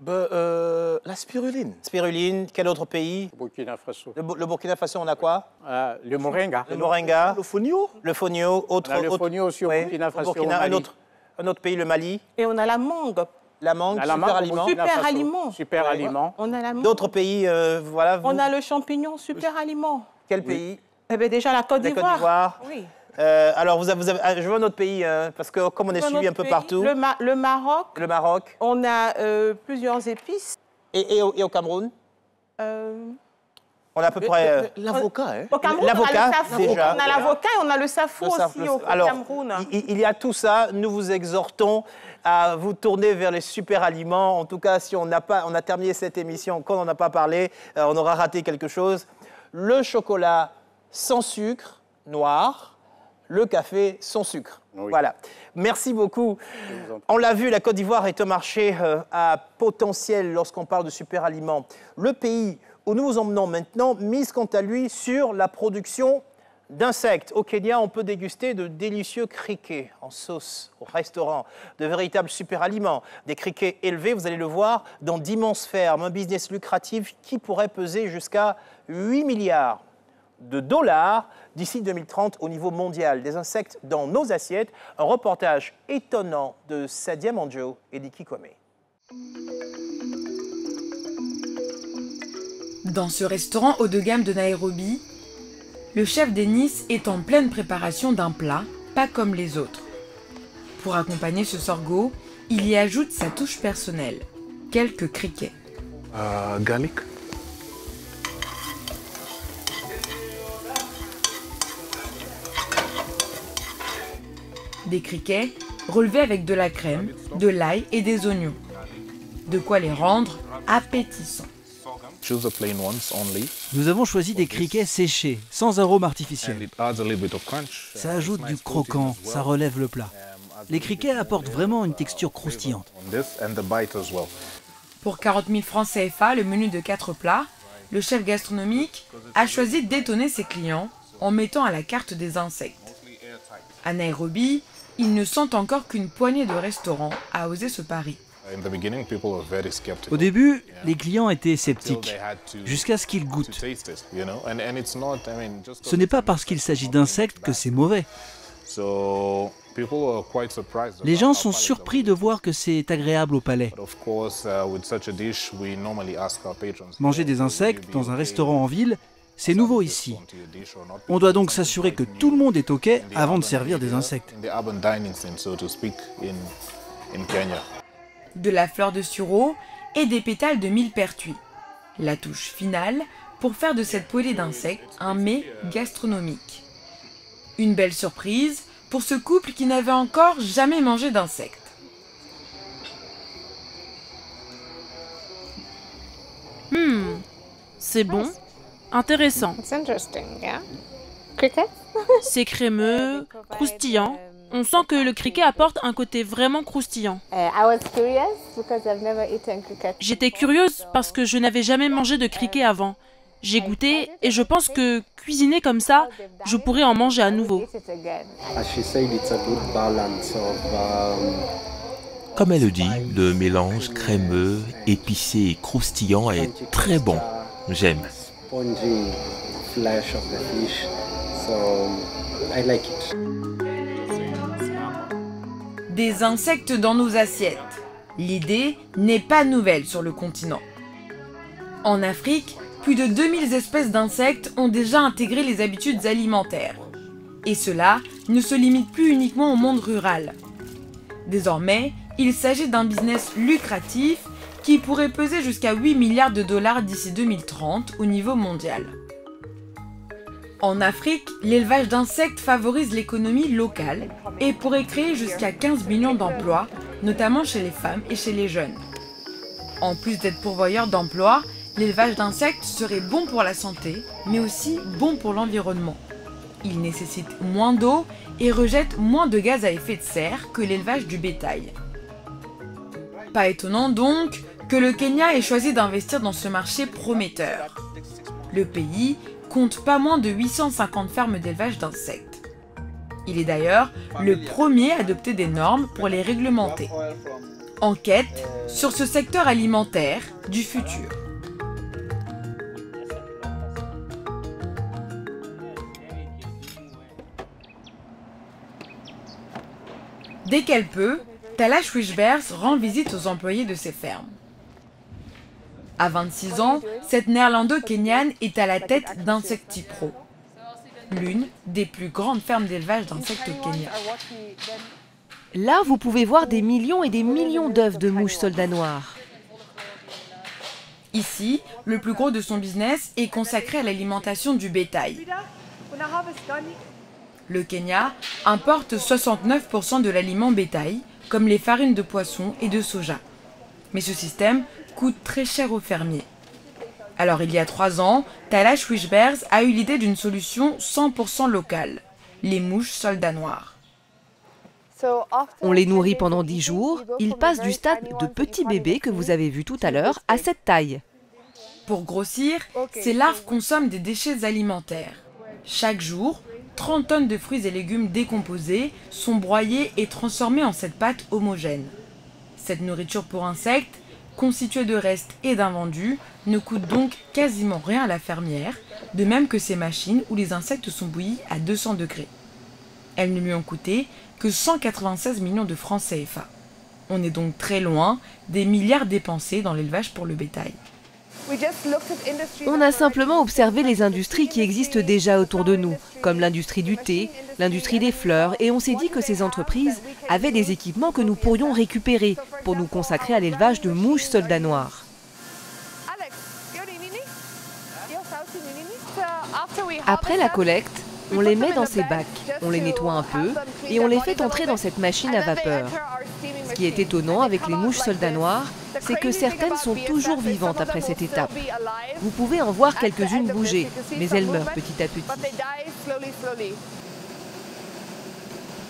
La spiruline. Spiruline, quel autre pays? Burkina Faso. Le Burkina Faso, on a quoi? Le moringa. Le moringa. Le fonio. Le fonio. Le fonio aussi au Burkina Faso. Un autre pays, le Mali. Et on a la mangue. La mangue, super aliment. D'autres pays, voilà. On a le champignon, super aliment. Quel pays? Eh bien, déjà la Côte d'Ivoire. Oui. Alors, je vois notre pays, parce que comme on est suivi un peu partout. Le Maroc. Le Maroc. On a plusieurs épices. Et au Cameroun on a à peu près... L'avocat, hein. Au Cameroun, l'avocat, déjà. On a l'avocat et on a le safou aussi au Cameroun. Alors, il y a tout ça. Nous vous exhortons à vous tourner vers les super aliments. En tout cas, si on n'a pas, on a terminé cette émission, quand on n'a pas parlé, on aura raté quelque chose. Le chocolat... sans sucre, noir, le café sans sucre. Oui. Voilà. Merci beaucoup. On l'a vu, la Côte d'Ivoire est un marché à potentiel lorsqu'on parle de super aliments. Le pays où nous vous emmenons maintenant mise quant à lui sur la production d'insectes. Au Kenya, on peut déguster de délicieux criquets en sauce au restaurant, de véritables super aliments, des criquets élevés, vous allez le voir, dans d'immenses fermes, un business lucratif qui pourrait peser jusqu'à 8 milliards. De dollars d'ici 2030 au niveau mondial. Des insectes dans nos assiettes. Un reportage étonnant de Sadia Manjo et d'Iki Kwame. Dans ce restaurant haut de gamme de Nairobi, le chef Denis est en pleine préparation d'un plat, pas comme les autres. Pour accompagner ce sorgho, il y ajoute sa touche personnelle. Quelques criquets. Garlic. Des criquets relevés avec de la crème, de l'ail et des oignons. De quoi les rendre appétissants. Nous avons choisi des criquets séchés, sans arôme artificiel. Ça ajoute du croquant, ça relève le plat. Les criquets apportent vraiment une texture croustillante. Pour 40 000 francs CFA, le menu de 4 plats, le chef gastronomique a choisi d'étonner ses clients en mettant à la carte des insectes. À Nairobi, ils ne sont encore qu'une poignée de restaurants à oser ce pari. Au début, les clients étaient sceptiques, jusqu'à ce qu'ils goûtent. Ce n'est pas parce qu'il s'agit d'insectes que c'est mauvais. Les gens sont surpris de voir que c'est agréable au palais. Manger des insectes dans un restaurant en ville, c'est nouveau ici. On doit donc s'assurer que tout le monde est OK avant de servir des insectes. De la fleur de sureau et des pétales de millepertuis. La touche finale pour faire de cette poêlée d'insectes un mets gastronomique. Une belle surprise pour ce couple qui n'avait encore jamais mangé d'insectes. C'est bon, intéressant. C'est crémeux, croustillant. On sent que le criquet apporte un côté vraiment croustillant. J'étais curieuse parce que je n'avais jamais mangé de criquet avant. J'ai goûté et je pense que, cuisiner comme ça, je pourrais en manger à nouveau. Comme elle le dit, le mélange crémeux, épicé et croustillant est très bon. J'aime. Des insectes dans nos assiettes. L'idée n'est pas nouvelle sur le continent. En Afrique, plus de 2000 espèces d'insectes ont déjà intégré les habitudes alimentaires. Et cela ne se limite plus uniquement au monde rural. Désormais, il s'agit d'un business lucratif qui pourrait peser jusqu'à 8 milliards de dollars d'ici 2030 au niveau mondial. En Afrique, l'élevage d'insectes favorise l'économie locale et pourrait créer jusqu'à 15 millions d'emplois, notamment chez les femmes et chez les jeunes. En plus d'être pourvoyeur d'emplois, l'élevage d'insectes serait bon pour la santé, mais aussi bon pour l'environnement. Il nécessite moins d'eau et rejette moins de gaz à effet de serre que l'élevage du bétail. Pas étonnant donc que le Kenya ait choisi d'investir dans ce marché prometteur. Le pays compte pas moins de 850 fermes d'élevage d'insectes. Il est d'ailleurs le premier à adopter des normes pour les réglementer. Enquête sur ce secteur alimentaire du futur. Dès qu'elle peut, Talash Wijbers rend visite aux employés de ses fermes. À 26 ans, cette néerlando-kenyane est à la tête d'Insectipro, l'une des plus grandes fermes d'élevage d'insectes au Kenya. Là, vous pouvez voir des millions et des millions d'œufs de mouches soldats noirs. Ici, le plus gros de son business est consacré à l'alimentation du bétail. Le Kenya importe 69% de l'aliment bétail, comme les farines de poisson et de soja. Mais ce système coûte très cher aux fermiers. Alors il y a 3 ans, Talash Wijbers a eu l'idée d'une solution 100% locale, les mouches soldats noires. On les nourrit pendant 10 jours, ils passent du stade de petit bébé que vous avez vu tout à l'heure à cette taille. Pour grossir, ces larves consomment des déchets alimentaires. Chaque jour, 30 tonnes de fruits et légumes décomposés sont broyés et transformés en cette pâte homogène. Cette nourriture pour insectes, constituée de restes et d'invendus, ne coûte donc quasiment rien à la fermière, de même que ces machines où les insectes sont bouillis à 200 degrés. Elles ne lui ont coûté que 196 millions de francs CFA. On est donc très loin des milliards dépensés dans l'élevage pour le bétail. On a simplement observé les industries qui existent déjà autour de nous, comme l'industrie du thé, l'industrie des fleurs, et on s'est dit que ces entreprises avaient des équipements que nous pourrions récupérer pour nous consacrer à l'élevage de mouches soldats noires. Après la collecte, on les met dans ces bacs, on les nettoie un peu et on les fait entrer dans cette machine à vapeur. Ce qui est étonnant avec les mouches soldats noires, c'est que certaines sont toujours vivantes après cette étape. Vous pouvez en voir quelques-unes bouger, mais elles meurent petit à petit.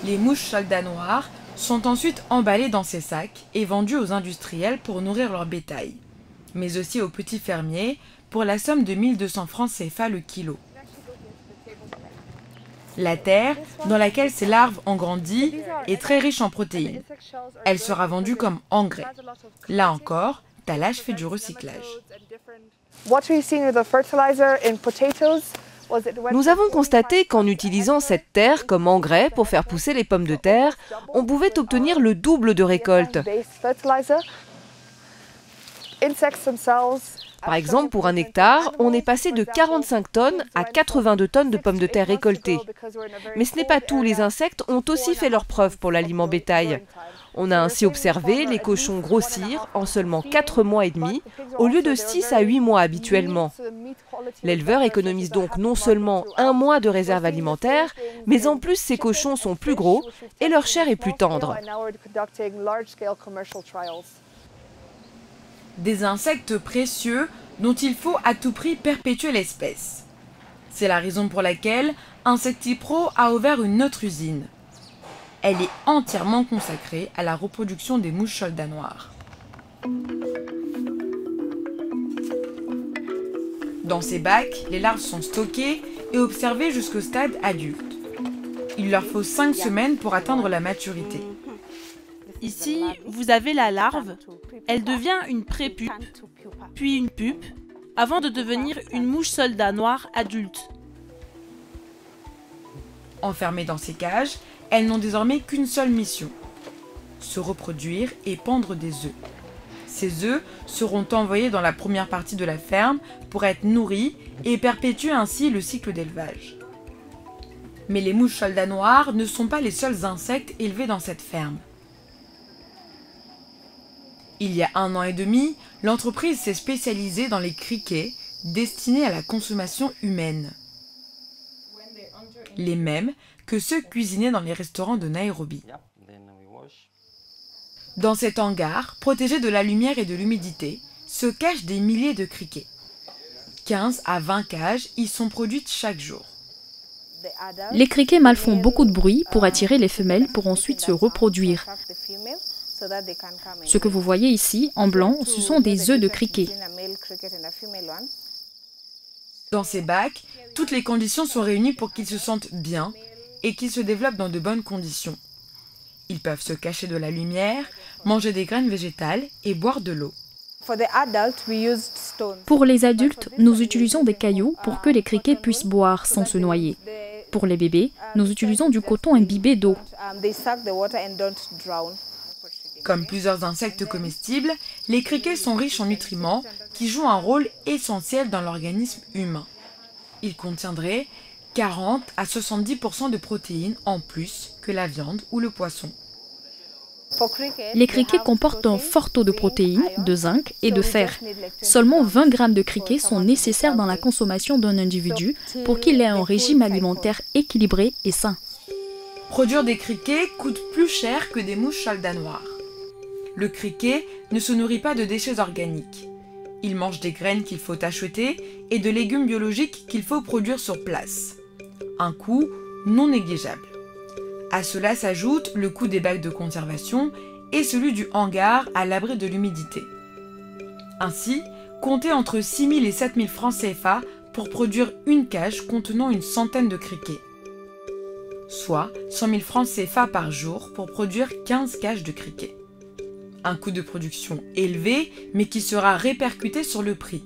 Les mouches soldats noires sont ensuite emballées dans ces sacs et vendues aux industriels pour nourrir leur bétail, mais aussi aux petits fermiers pour la somme de 1200 francs CFA le kilo. La terre dans laquelle ces larves ont grandi est très riche en protéines. Elle sera vendue comme engrais. Là encore, Talash fait du recyclage. Nous avons constaté qu'en utilisant cette terre comme engrais pour faire pousser les pommes de terre, on pouvait obtenir le double de récolte. Par exemple, pour 1 hectare, on est passé de 45 tonnes à 82 tonnes de pommes de terre récoltées. Mais ce n'est pas tout, les insectes ont aussi fait leur preuve pour l'aliment bétail. On a ainsi observé les cochons grossir en seulement 4 mois et demi, au lieu de 6 à 8 mois habituellement. L'éleveur économise donc non seulement un mois de réserve alimentaire, mais en plus ces cochons sont plus gros et leur chair est plus tendre. Des insectes précieux dont il faut à tout prix perpétuer l'espèce. C'est la raison pour laquelle Insectipro a ouvert une autre usine. Elle est entièrement consacrée à la reproduction des mouches soldats noires. Dans ces bacs, les larves sont stockées et observées jusqu'au stade adulte. Il leur faut 5 semaines pour atteindre la maturité. Ici, vous avez la larve. Elle devient une pré-pupe, puis une pupe, avant de devenir une mouche soldat noire adulte. Enfermées dans ces cages, elles n'ont désormais qu'une seule mission, se reproduire et pondre des œufs. Ces œufs seront envoyés dans la première partie de la ferme pour être nourris et perpétuer ainsi le cycle d'élevage. Mais les mouches soldats noires ne sont pas les seuls insectes élevés dans cette ferme. Il y a 1 an et demi, l'entreprise s'est spécialisée dans les criquets destinés à la consommation humaine. Les mêmes que ceux cuisinés dans les restaurants de Nairobi. Dans cet hangar, protégé de la lumière et de l'humidité, se cachent des milliers de criquets. 15 à 20 cages y sont produites chaque jour. Les criquets mâles font beaucoup de bruit pour attirer les femelles pour ensuite se reproduire. Ce que vous voyez ici, en blanc, ce sont des œufs de criquets. Dans ces bacs, toutes les conditions sont réunies pour qu'ils se sentent bien et qu'ils se développent dans de bonnes conditions. Ils peuvent se cacher de la lumière, manger des graines végétales et boire de l'eau. Pour les adultes, nous utilisons des cailloux pour que les criquets puissent boire sans se noyer. Pour les bébés, nous utilisons du coton imbibé d'eau. Comme plusieurs insectes comestibles, les criquets sont riches en nutriments qui jouent un rôle essentiel dans l'organisme humain. Ils contiendraient 40 à 70% de protéines en plus que la viande ou le poisson. Les criquets comportent un fort taux de protéines, de zinc et de fer. Seulement 20 grammes de criquets sont nécessaires dans la consommation d'un individu pour qu'il ait un régime alimentaire équilibré et sain. Produire des criquets coûte plus cher que des mouches soldats noires. Le criquet ne se nourrit pas de déchets organiques. Il mange des graines qu'il faut acheter et de légumes biologiques qu'il faut produire sur place. Un coût non négligeable. À cela s'ajoute le coût des bacs de conservation et celui du hangar à l'abri de l'humidité. Ainsi, comptez entre 6 000 et 7 000 francs CFA pour produire une cage contenant une centaine de criquets. Soit 100 000 francs CFA par jour pour produire 15 cages de criquets. Un coût de production élevé, mais qui sera répercuté sur le prix.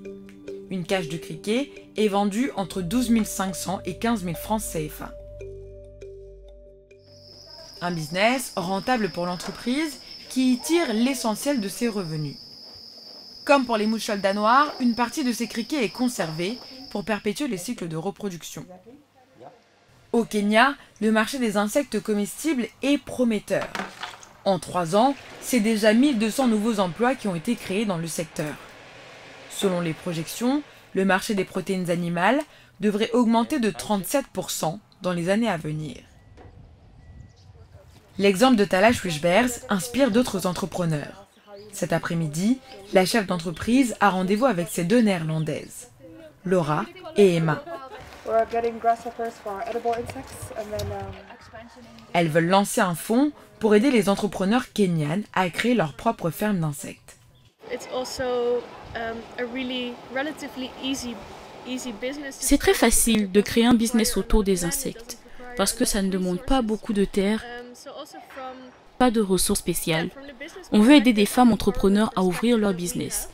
Une cage de criquet est vendue entre 12 500 et 15 000 francs CFA. Un business rentable pour l'entreprise qui y tire l'essentiel de ses revenus. Comme pour les mouches soldats noires, une partie de ces criquets est conservée pour perpétuer les cycles de reproduction. Au Kenya, le marché des insectes comestibles est prometteur. En 3 ans, c'est déjà 1200 nouveaux emplois qui ont été créés dans le secteur. Selon les projections, le marché des protéines animales devrait augmenter de 37% dans les années à venir. L'exemple de Talash Wijbers inspire d'autres entrepreneurs. Cet après-midi, la chef d'entreprise a rendez-vous avec ses 2 néerlandaises, Laura et Emma. Elles veulent lancer un fonds pour aider les entrepreneurs kenyans à créer leur propre ferme d'insectes. C'est très facile de créer un business autour des insectes parce que ça ne demande pas beaucoup de terre, pas de ressources spéciales. On veut aider des femmes entrepreneurs à ouvrir leur business.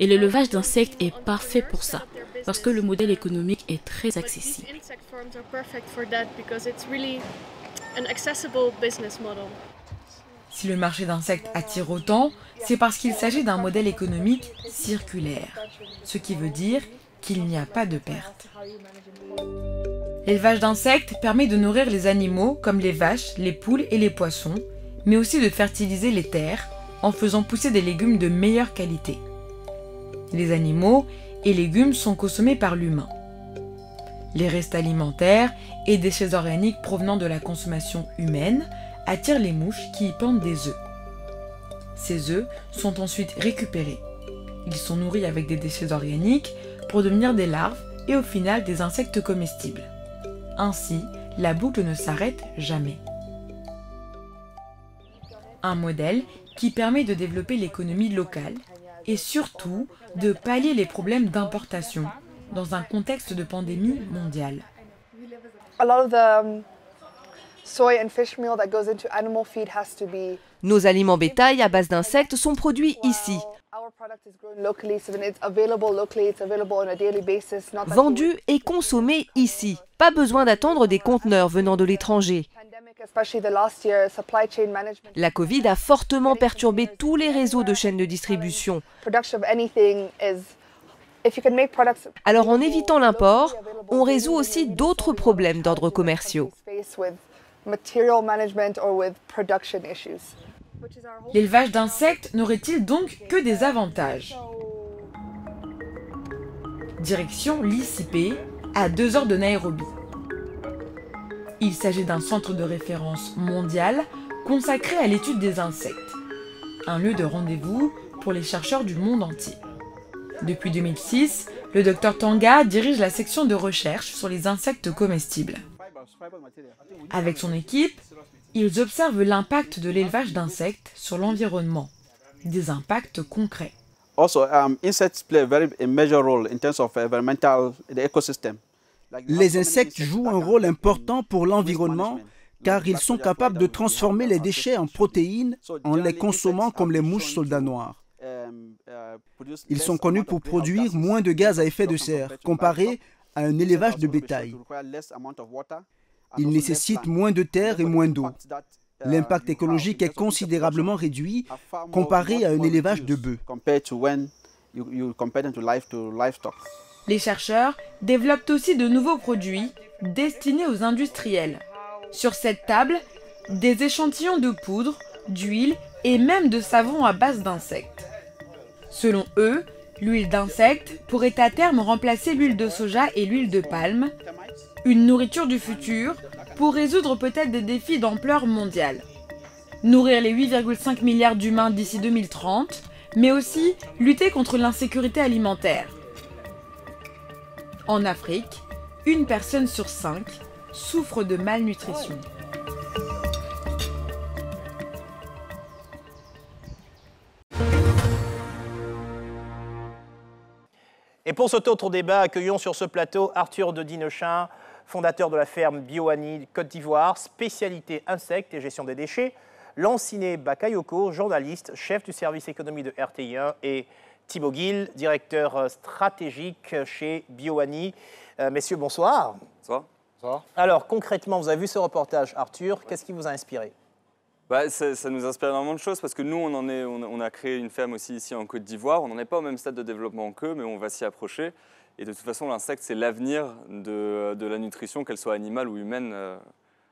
Et l'élevage d'insectes est parfait pour ça, parce que le modèle économique est très accessible. Si le marché d'insectes attire autant, c'est parce qu'il s'agit d'un modèle économique circulaire, ce qui veut dire qu'il n'y a pas de perte. L'élevage d'insectes permet de nourrir les animaux comme les vaches, les poules et les poissons, mais aussi de fertiliser les terres en faisant pousser des légumes de meilleure qualité. Les animaux et légumes sont consommés par l'humain. Les restes alimentaires et déchets organiques provenant de la consommation humaine attirent les mouches qui y pondent des œufs. Ces œufs sont ensuite récupérés. Ils sont nourris avec des déchets organiques pour devenir des larves et au final des insectes comestibles. Ainsi, la boucle ne s'arrête jamais. Un modèle qui permet de développer l'économie locale et surtout de pallier les problèmes d'importation dans un contexte de pandémie mondiale. Nos aliments bétail à base d'insectes sont produits ici, vendus et consommés ici. Pas besoin d'attendre des conteneurs venant de l'étranger. La Covid a fortement perturbé tous les réseaux de chaînes de distribution. Alors en évitant l'import, on résout aussi d'autres problèmes d'ordre commerciaux. L'élevage d'insectes n'aurait-il donc que des avantages? Direction l'ICP, à 2 heures de Nairobi. Il s'agit d'un centre de référence mondial consacré à l'étude des insectes, un lieu de rendez-vous pour les chercheurs du monde entier. Depuis 2006, le Dr. Tanga dirige la section de recherche sur les insectes comestibles. Avec son équipe, ils observent l'impact de l'élevage d'insectes sur l'environnement, des impacts concrets. Les insectes jouent un rôle important pour l'environnement car ils sont capables de transformer les déchets en protéines en les consommant comme les mouches soldats noires. Ils sont connus pour produire moins de gaz à effet de serre comparé à un élevage de bétail. Ils nécessitent moins de terre et moins d'eau. L'impact écologique est considérablement réduit comparé à un élevage de bœufs. Les chercheurs développent aussi de nouveaux produits destinés aux industriels. Sur cette table, des échantillons de poudre, d'huile et même de savon à base d'insectes. Selon eux, l'huile d'insecte pourrait à terme remplacer l'huile de soja et l'huile de palme, une nourriture du futur pour résoudre peut-être des défis d'ampleur mondiale. Nourrir les 8,5 milliards d'humains d'ici 2030, mais aussi lutter contre l'insécurité alimentaire. En Afrique, une personne sur 5 souffre de malnutrition. Et pour sauter autour des bas, accueillons sur ce plateau Arthur de Dinechin, fondateur de la ferme Bioani Côte d'Ivoire, spécialité insectes et gestion des déchets, Lanciné Bakayoko, journaliste, chef du service économie de RTI1 et Thibaut Gill, directeur stratégique chez Bioani. Messieurs, bonsoir. Bonsoir. Bonsoir. Alors concrètement, vous avez vu ce reportage, Arthur, qu'est-ce qui vous a inspiré? Bah, ça nous inspire énormément de choses parce que nous, on a créé une ferme aussi ici en Côte d'Ivoire. On n'en est pas au même stade de développement qu'eux, mais on va s'y approcher. Et de toute façon, l'insecte, c'est l'avenir de la nutrition, qu'elle soit animale ou humaine,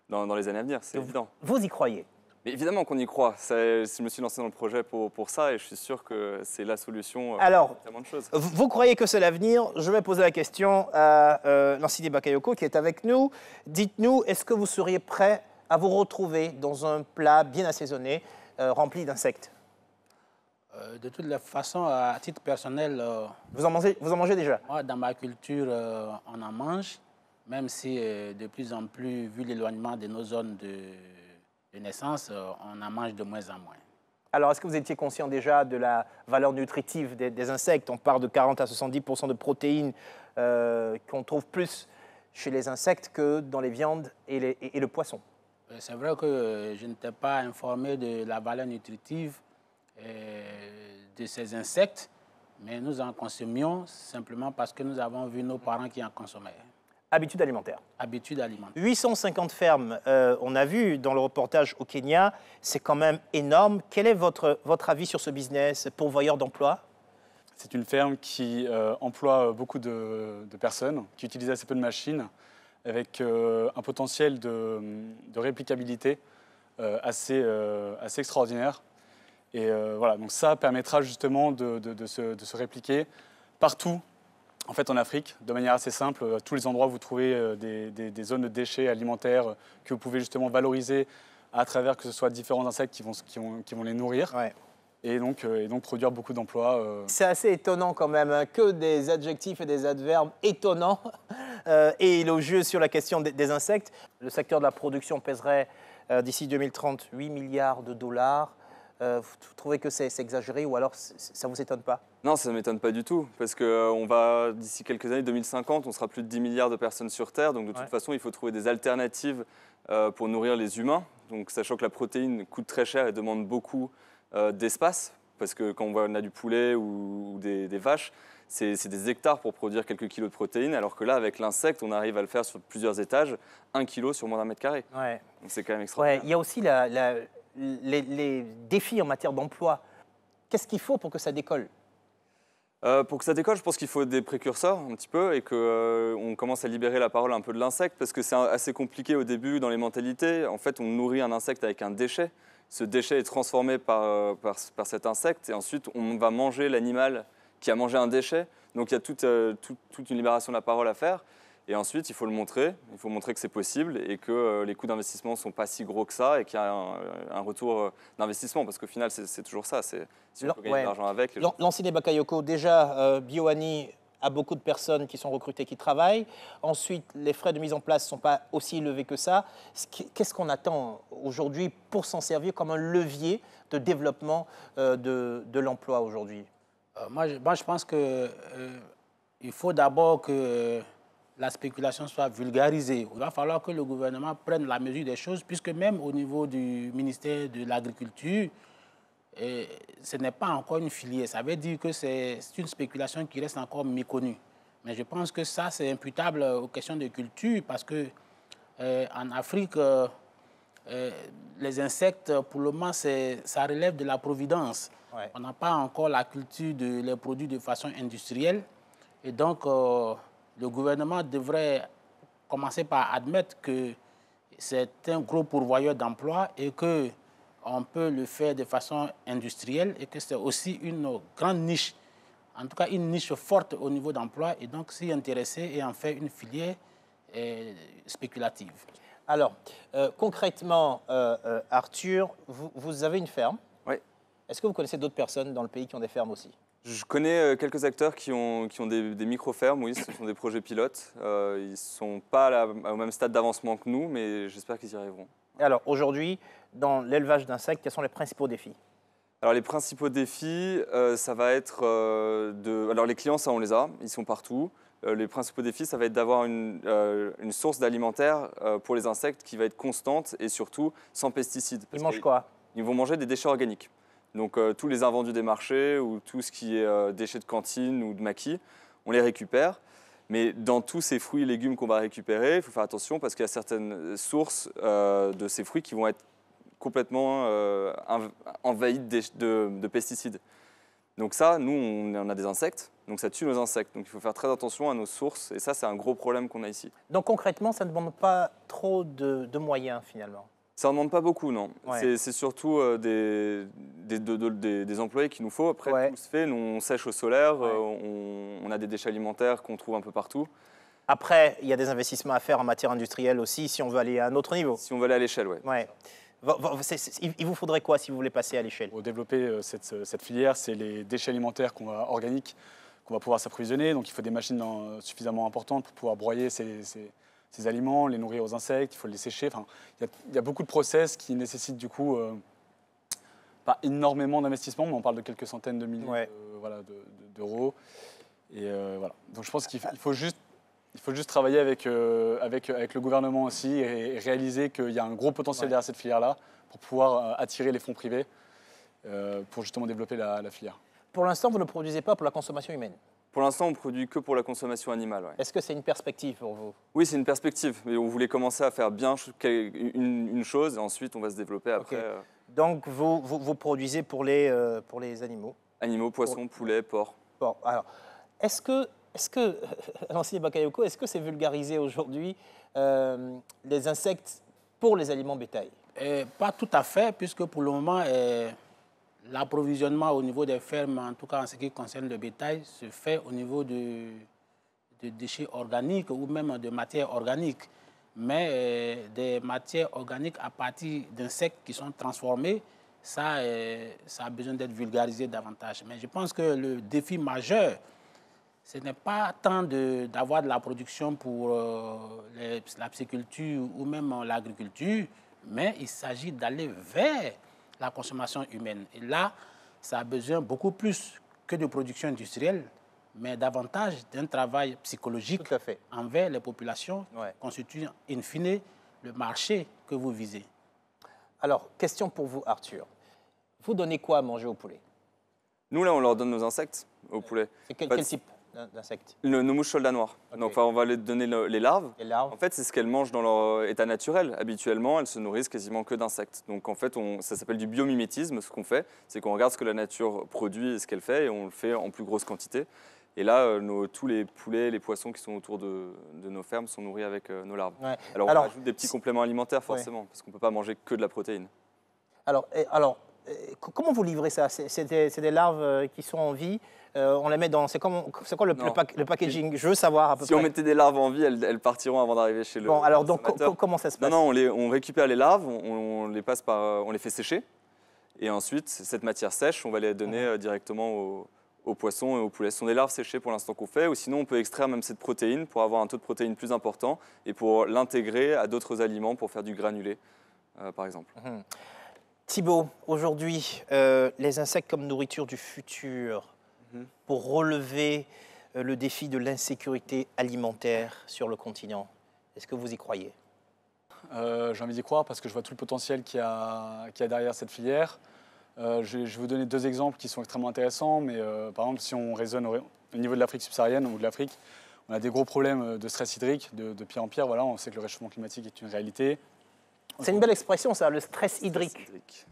dans les années à venir. C'est évident. Vous y croyez? Mais évidemment qu'on y croit. Je me suis lancé dans le projet pour ça et je suis sûr que c'est la solution. Alors, pour de choses. Vous croyez que c'est l'avenir? Je vais poser la question à Lanciné Bakayoko qui est avec nous. Dites-nous, est-ce que vous seriez prêt à vous retrouver dans un plat bien assaisonné, rempli d'insectes? De toute la façon, à titre personnel... Vous en mangez déjà? Moi, dans ma culture, on en mange, même si de plus en plus, vu l'éloignement de nos zones de naissance, on en mange de moins en moins. Alors, est-ce que vous étiez conscient déjà de la valeur nutritive des insectes? On part de 40 à 70% de protéines qu'on trouve plus chez les insectes que dans les viandes et le poisson. C'est vrai que je n'étais pas informé de la valeur nutritive de ces insectes, mais nous en consommions simplement parce que nous avons vu nos parents qui en consommaient. Habitude alimentaire. Habitude alimentaire. 850 fermes, on a vu dans le reportage au Kenya, c'est quand même énorme. Quel est votre avis sur ce business pourvoyeur d'emploi? C'est une ferme qui emploie beaucoup de personnes, qui utilise assez peu de machines, avec un potentiel de réplicabilité assez extraordinaire. Et voilà, donc ça permettra justement de se répliquer partout, en fait, en Afrique, de manière assez simple. À tous les endroits, vous trouvez des zones de déchets alimentaires que vous pouvez justement valoriser à travers, que ce soit différents insectes qui vont les nourrir. Ouais. Et donc produire beaucoup d'emplois. C'est assez étonnant quand même, hein, que des adjectifs et des adverbes étonnants et élogieux sur la question des insectes. Le secteur de la production pèserait d'ici 2030 $8 milliards. Vous trouvez que c'est exagéré ou alors ça ne vous étonne pas? Non, ça ne m'étonne pas du tout, parce que on va, d'ici quelques années, 2050, on sera plus de 10 milliards de personnes sur Terre. Donc de toute façon, il faut trouver des alternatives pour nourrir les humains. Donc sachant que la protéine coûte très cher et demande beaucoup d'espace, parce que quand on a du poulet ou des vaches, c'est des hectares pour produire quelques kilos de protéines, alors que là, avec l'insecte, on arrive à le faire sur plusieurs étages, 1 kilo sur moins d'1 mètre carré. Ouais. Donc c'est quand même extraordinaire. Ouais, il y a aussi les défis en matière d'emploi. Qu'est-ce qu'il faut pour que ça décolle? Pour que ça décolle, je pense qu'il faut des précurseurs un petit peu et qu'on commence à libérer la parole un peu de l'insecte, parce que c'est assez compliqué au début dans les mentalités. En fait, on nourrit un insecte avec un déchet. Ce déchet est transformé par cet insecte et ensuite on va manger l'animal qui a mangé un déchet. Donc il y a toute une libération de la parole à faire. Et ensuite, il faut le montrer. Il faut montrer que c'est possible et que les coûts d'investissement ne sont pas si gros que ça et qu'il y a un retour d'investissement. Parce qu'au final, c'est toujours ça. Si on peut gagner de l'argent avec... Lanciné Bakayoko, déjà, Bioani a beaucoup de personnes qui sont recrutées, qui travaillent. Ensuite, les frais de mise en place ne sont pas aussi élevés que ça. Qu'est-ce qu'on attend aujourd'hui pour s'en servir comme un levier de développement de l'emploi aujourd'hui? Moi, je pense qu'il faut d'abord que... la spéculation soit vulgarisée. Il va falloir que le gouvernement prenne la mesure des choses, puisque même au niveau du ministère de l'Agriculture, ce n'est pas encore une filière. Ça veut dire que c'est une spéculation qui reste encore méconnue. Mais je pense que ça, c'est imputable aux questions de culture, parce qu'en Afrique, les insectes, pour le moment, ça relève de la providence. Ouais. On n'a pas encore la culture de les produits de façon industrielle. Et donc... le gouvernement devrait commencer par admettre que c'est un gros pourvoyeur d'emplois et qu'on peut le faire de façon industrielle et que c'est aussi une grande niche, en tout cas une niche forte au niveau d'emploi, et donc s'y intéresser et en faire une filière spéculative. Alors, concrètement, Arthur, vous avez une ferme. Oui. Est-ce que vous connaissez d'autres personnes dans le pays qui ont des fermes aussi? Je connais quelques acteurs qui ont des micro-fermes, oui, ce sont des projets pilotes. Ils ne sont pas au même stade d'avancement que nous, mais j'espère qu'ils y arriveront. Et alors, aujourd'hui, dans l'élevage d'insectes, quels sont les principaux défis? Alors, les principaux défis, ça va être Alors, les clients, ça, on les a, ils sont partout. Les principaux défis, ça va être d'avoir une source d'alimentaire pour les insectes qui va être constante et surtout sans pesticides. Ils mangent quoi? Ils vont manger des déchets organiques. Donc tous les invendus des marchés ou tout ce qui est déchets de cantine ou de maquis, on les récupère. Mais dans tous ces fruits et légumes qu'on va récupérer, il faut faire attention parce qu'il y a certaines sources de ces fruits qui vont être complètement envahies de pesticides. Donc ça, nous, on a des insectes, donc ça tue nos insectes. Donc il faut faire très attention à nos sources et ça, c'est un gros problème qu'on a ici. Donc concrètement, ça ne demande pas trop de moyens finalement? Ça n'en demande pas beaucoup, non. Ouais. C'est surtout des employés qu'il nous faut. Après, tout se fait. Nous, on sèche au solaire, on a des déchets alimentaires qu'on trouve un peu partout. Après, il y a des investissements à faire en matière industrielle aussi, si on veut aller à un autre niveau. Si on veut aller à l'échelle, oui. Ouais. Il vous faudrait quoi si vous voulez passer à l'échelle? Pour développer cette filière, c'est les déchets alimentaires organiques qu'on va pouvoir s'approvisionner. Donc, il faut des machines suffisamment importantes pour pouvoir broyer ces aliments, les nourrir aux insectes, il faut les sécher. Enfin, il y a beaucoup de process qui nécessitent du coup pas énormément d'investissement, mais on parle de quelques centaines de milliers d'euros. Et voilà. Donc je pense qu'il faut juste, travailler avec le gouvernement aussi et réaliser qu'il y a un gros potentiel derrière cette filière-là pour pouvoir attirer les fonds privés pour justement développer la filière. Pour l'instant, vous ne produisez pas pour la consommation humaine? Pour l'instant, on ne produit que pour la consommation animale. Ouais. Est-ce que c'est une perspective pour vous? Oui, c'est une perspective. Mais on voulait commencer à faire bien une chose et ensuite on va se développer après. Okay. Donc vous produisez pour les animaux? Animaux, poissons, poulets, porcs. Bon, alors, est-ce que Lanciné Bakayoko, est-ce que c'est vulgarisé aujourd'hui les insectes pour les aliments bétail? Pas tout à fait, puisque pour le moment, l'approvisionnement au niveau des fermes, en tout cas en ce qui concerne le bétail, se fait au niveau de déchets organiques ou même de matières organiques. Mais des matières organiques à partir d'insectes qui sont transformés, ça, ça a besoin d'être vulgarisé davantage. Mais je pense que le défi majeur, ce n'est pas tant d'avoir de la production pour la pisciculture ou même l'agriculture, mais il s'agit d'aller vers la consommation humaine. Et là, ça a besoin beaucoup plus que de production industrielle, mais davantage d'un travail psychologique envers les populations constituant in fine le marché que vous visez. Alors, question pour vous, Arthur. Vous donnez quoi à manger aux poulets? Nous, là, on leur donne nos insectes aux poulets. C'est quel type d'insectes? Nos mouches soldats noires. Okay. Donc, enfin, on va leur donner les larves. Les larves. En fait, c'est ce qu'elles mangent dans leur état naturel. Habituellement, elles se nourrissent quasiment que d'insectes. Donc, en fait, ça s'appelle du biomimétisme. Ce qu'on fait, c'est qu'on regarde ce que la nature produit et ce qu'elle fait, et on le fait en plus grosse quantité. Et là, tous les poulets, les poissons qui sont autour de nos fermes sont nourris avec nos larves. Ouais. Alors, on rajoute des petits compléments alimentaires, forcément, parce qu'on ne peut pas manger que de la protéine. Alors, comment vous livrez ça? C'est des larves qui sont en vie, on les met dans... C'est quoi le packaging? Je veux savoir à peu près. Si on mettait des larves en vie, elles partiront avant d'arriver chez le consommateur. Bon, alors, donc, comment ça se passe? Non, on récupère les larves, on les fait sécher, et ensuite, cette matière sèche, on va les donner directement aux poissons et aux poulets. Ce sont des larves séchées pour l'instant qu'on fait, ou sinon on peut extraire même cette protéine pour avoir un taux de protéine plus important et pour l'intégrer à d'autres aliments pour faire du granulé, par exemple. Thibaut, aujourd'hui, les insectes comme nourriture du futur, pour relever le défi de l'insécurité alimentaire sur le continent, est-ce que vous y croyez? J'ai envie d'y croire parce que je vois tout le potentiel qu'il y a derrière cette filière. Je vais vous donner deux exemples qui sont extrêmement intéressants, mais par exemple, si on raisonne au niveau de l'Afrique subsaharienne ou de l'Afrique, on a des gros problèmes de stress hydrique, de pire en pire. Voilà, on sait que le réchauffement climatique est une réalité. C'est une belle expression, ça, le stress hydrique.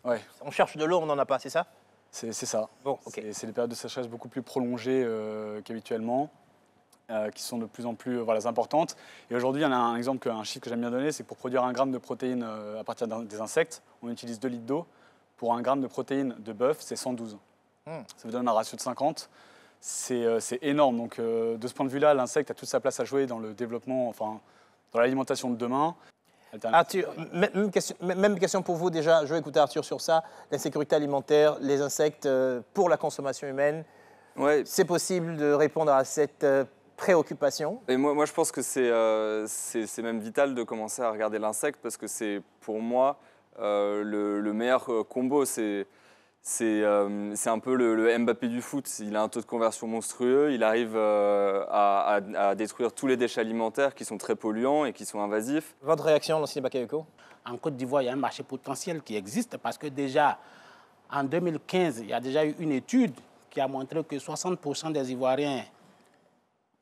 Ouais. On cherche de l'eau, on n'en a pas, c'est ça? C'est ça. Bon, okay. C'est des périodes de sécheresse beaucoup plus prolongées qu'habituellement, qui sont de plus en plus importantes. Et aujourd'hui, il y en a un chiffre que j'aime bien donner, c'est que pour produire 1 gramme de protéines à partir des insectes, on utilise 2 litres d'eau. Pour 1 gramme de protéines de bœuf, c'est 112. Ça vous donne un ratio de 50. C'est énorme. Donc, de ce point de vue-là, l'insecte a toute sa place à jouer dans le développement, enfin, dans l'alimentation de demain. Arthur, même question pour vous déjà. Je vais écouter Arthur sur ça. L'insécurité alimentaire, les insectes pour la consommation humaine. Ouais. C'est possible de répondre à cette préoccupation? Et moi, je pense que c'est même vital de commencer à regarder l'insecte parce que c'est, pour moi... le meilleur combo, c'est un peu le Mbappé du foot. Il a un taux de conversion monstrueux, il arrive à détruire tous les déchets alimentaires qui sont très polluants et qui sont invasifs. Votre réaction, Lanciné Bakayoko? En Côte d'Ivoire, il y a un marché potentiel qui existe parce que déjà, en 2015, il y a déjà eu une étude qui a montré que 60% des Ivoiriens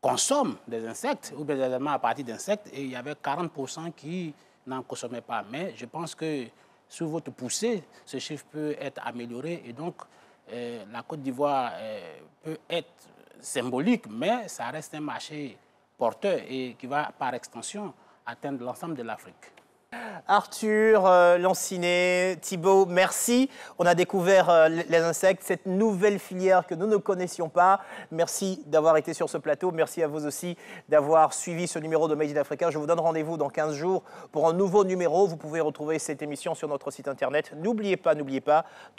consomment des insectes ou des aliments à partir d'insectes et il y avait 40% qui... n'en consommez pas. Mais je pense que sous votre poussée, ce chiffre peut être amélioré et donc la Côte d'Ivoire peut être symbolique, mais ça reste un marché porteur et qui va par extension atteindre l'ensemble de l'Afrique. Arthur, Lanciné, Thibaut, merci. On a découvert les insectes, cette nouvelle filière que nous ne connaissions pas. Merci d'avoir été sur ce plateau. Merci à vous aussi d'avoir suivi ce numéro de Made in Africa. Je vous donne rendez-vous dans 15 jours pour un nouveau numéro. Vous pouvez retrouver cette émission sur notre site internet. N'oubliez pas, www.rti.ci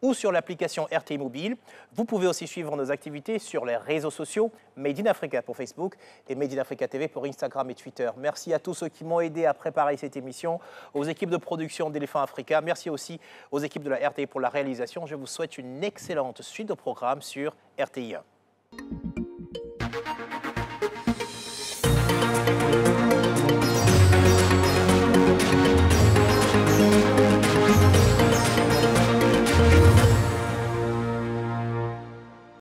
ou sur l'application RTI Mobile. Vous pouvez aussi suivre nos activités sur les réseaux sociaux Made in Africa pour Facebook et Made in Africa TV pour Instagram et Twitter. Merci à tous ceux qui m'ont aidé à préparer cette émission, aux équipes de production d'Elephant Africa. Merci aussi aux équipes de la RTI pour la réalisation. Je vous souhaite une excellente suite de programmes sur RTI1.